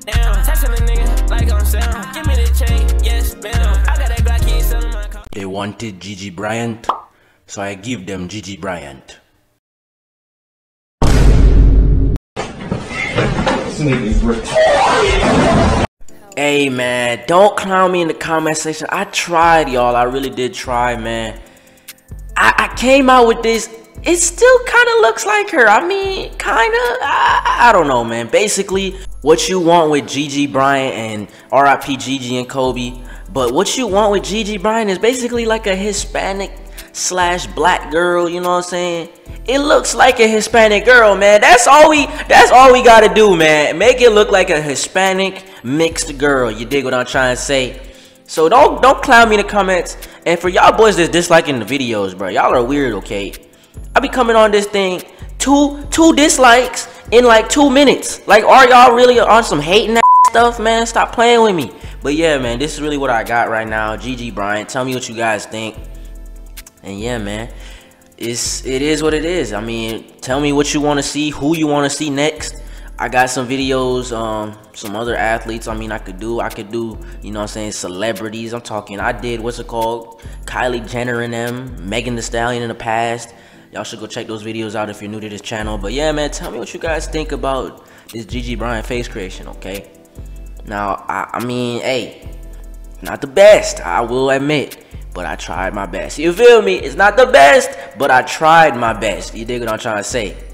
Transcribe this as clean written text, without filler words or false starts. down. Touching a nigga like I'm sound. Give me the chain, yes, ma'am. I got that Glock, he ain't selling my car. They wanted Gigi Bryant, so I give them Gigi Bryant. Hey man, don't clown me in the comment section. I tried, y'all. I really did try, man. I came out with this. It still kind of looks like her. I mean, kind of. I don't know, man. Basically, what you want with Gigi Bryant and R.I.P. Gigi and Kobe. But what you want with Gigi Bryant is basically like a Hispanic slash black girl, you know what I'm saying? It looks like a Hispanic girl, man. That's all we gotta do, man. Make it look like a Hispanic mixed girl. You dig what I'm trying to say? So don't clown me in the comments. And for y'all boys that's disliking the videos, bro, y'all are weird, okay? I be coming on this thing two dislikes in like 2 minutes. Like, are y'all really on some hating that stuff, man? Stop playing with me. But yeah, man, this is really what I got right now. Gigi Bryant, tell me what you guys think. And yeah, man, it is what it is. I mean, tell me what you want to see, who you want to see next. I got some videos, some other athletes. I mean, I could do, you know what I'm saying, celebrities. I'm talking, I did, what's it called, Kylie Jenner and them, Megan Thee Stallion in the past. Y'all should go check those videos out if you're new to this channel. But yeah, man, tell me what you guys think about this Gigi Bryant face creation, okay? Now, I mean, hey, not the best, I will admit. But I tried my best. You feel me? It's not the best, but I tried my best. You dig what I'm trying to say?